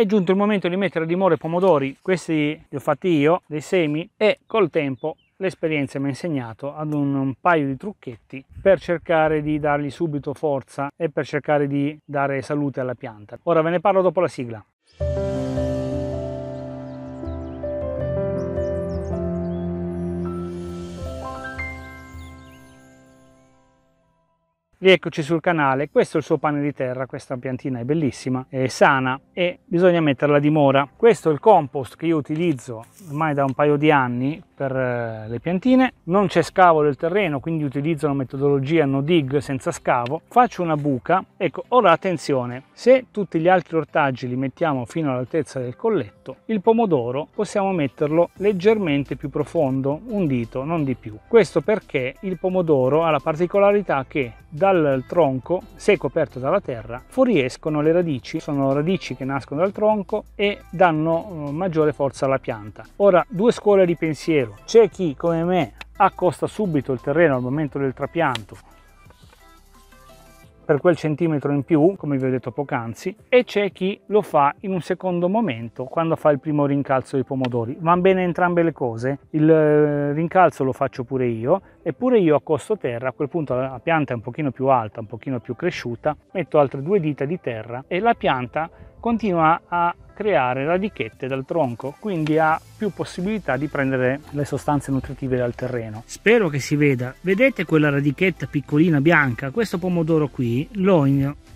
È giunto il momento di mettere a dimora i pomodori. Questi li ho fatti io, dei semi, e col tempo l'esperienza mi ha insegnato ad un paio di trucchetti per cercare di dargli subito forza e per cercare di dare salute alla pianta. Ora ve ne parlo dopo la sigla. Rieccoci sul canale, questo è il suo pane di terra, questa piantina è bellissima, è sana e bisogna metterla a dimora. Questo è il compost che io utilizzo ormai da un paio di anni per le piantine, non c'è scavo del terreno, quindi utilizzo la metodologia no dig, senza scavo, faccio una buca. Ecco, ora attenzione, se tutti gli altri ortaggi li mettiamo fino all'altezza del colletto, il pomodoro possiamo metterlo leggermente più profondo, un dito, non di più. Questo perché il pomodoro ha la particolarità che dal tronco, se coperto dalla terra, fuoriescono le radici, sono radici che nascono dal tronco e danno maggiore forza alla pianta. Ora, due scuole di pensiero: c'è chi come me accosta subito il terreno al momento del trapianto per quel centimetro in più, come vi ho detto poc'anzi, e c'è chi lo fa in un secondo momento, quando fa il primo rincalzo dei pomodori. Van bene entrambe le cose, il rincalzo lo faccio pure io, eppure io accosto terra, a quel punto la pianta è un pochino più alta, un pochino più cresciuta, metto altre due dita di terra e la pianta continua a creare radichette dal tronco, quindi ha più possibilità di prendere le sostanze nutritive dal terreno. Spero che si veda. Vedete quella radichetta piccolina bianca? Questo pomodoro qui l'ho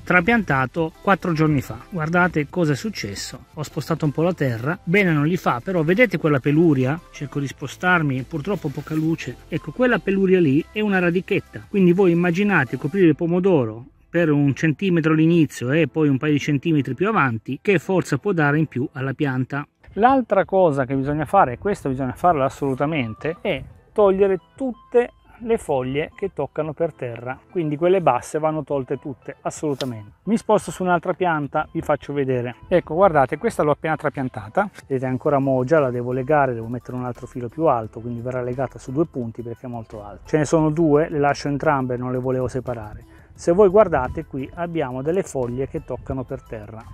trapiantato 4 giorni fa. Guardate cosa è successo. Ho spostato un po' la terra, bene non gli fa, però vedete quella peluria? Cerco di spostarmi, purtroppo poca luce. Ecco, quella peluria lì è una radichetta, quindi voi immaginate coprire il pomodoro per 1 centimetro all'inizio e poi un paio di centimetri più avanti, che forza può dare in più alla pianta. L'altra cosa che bisogna fare, e questo bisogna farlo assolutamente, è togliere tutte le foglie che toccano per terra, quindi quelle basse vanno tolte tutte, assolutamente. Mi sposto su un'altra pianta, vi faccio vedere. Ecco, guardate, questa l'ho appena trapiantata, vedete, è ancora mogia, la devo legare, devo mettere un altro filo più alto, quindi verrà legata su 2 punti perché è molto alta. Ce ne sono 2, le lascio entrambe, non le volevo separare. Se voi guardate qui abbiamo delle foglie che toccano per terra,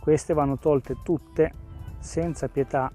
queste vanno tolte tutte senza pietà,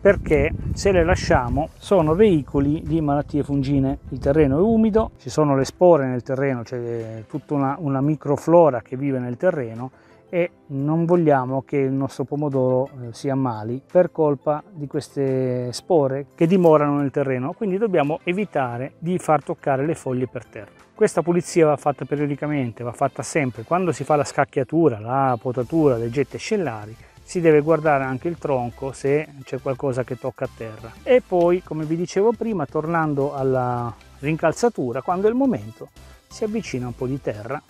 perché se le lasciamo sono veicoli di malattie fungine. Il terreno è umido, ci sono le spore nel terreno, c'è tutta una microflora che vive nel terreno e non vogliamo che il nostro pomodoro si ammali per colpa di queste spore che dimorano nel terreno, quindi dobbiamo evitare di far toccare le foglie per terra. Questa pulizia va fatta periodicamente, va fatta sempre. Quando si fa la scacchiatura, la potatura, le gette scellari, si deve guardare anche il tronco se c'è qualcosa che tocca a terra. E poi, come vi dicevo prima, tornando alla rincalzatura, quando è il momento si avvicina un po' di terra.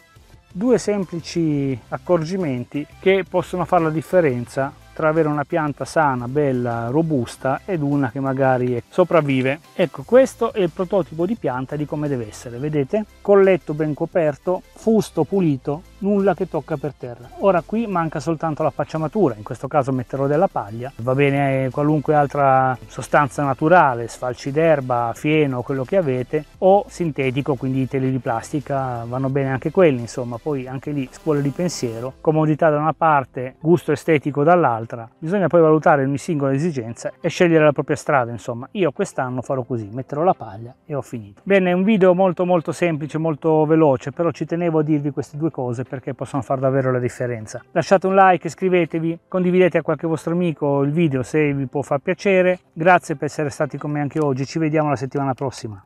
2 semplici accorgimenti che possono fare la differenza tra avere una pianta sana, bella, robusta ed una che magari sopravvive. Ecco, questo è il prototipo di pianta di come deve essere, vedete? Colletto ben coperto, fusto pulito, nulla che tocca per terra. Ora qui manca soltanto la pacciamatura, in questo caso metterò della paglia, va bene qualunque altra sostanza naturale, sfalci d'erba, fieno, quello che avete, o sintetico, quindi i teli di plastica, vanno bene anche quelli, insomma, poi anche lì scuole di pensiero, comodità da una parte, gusto estetico dall'altra, bisogna poi valutare ogni singola esigenza e scegliere la propria strada, insomma. Io quest'anno farò così, metterò la paglia e ho finito. Bene, un video molto semplice, molto veloce, però ci tenevo a dirvi queste due cose perché possono far davvero la differenza. Lasciate un like, iscrivetevi, condividete a qualche vostro amico il video se vi può far piacere. Grazie per essere stati con me anche oggi, ci vediamo la settimana prossima.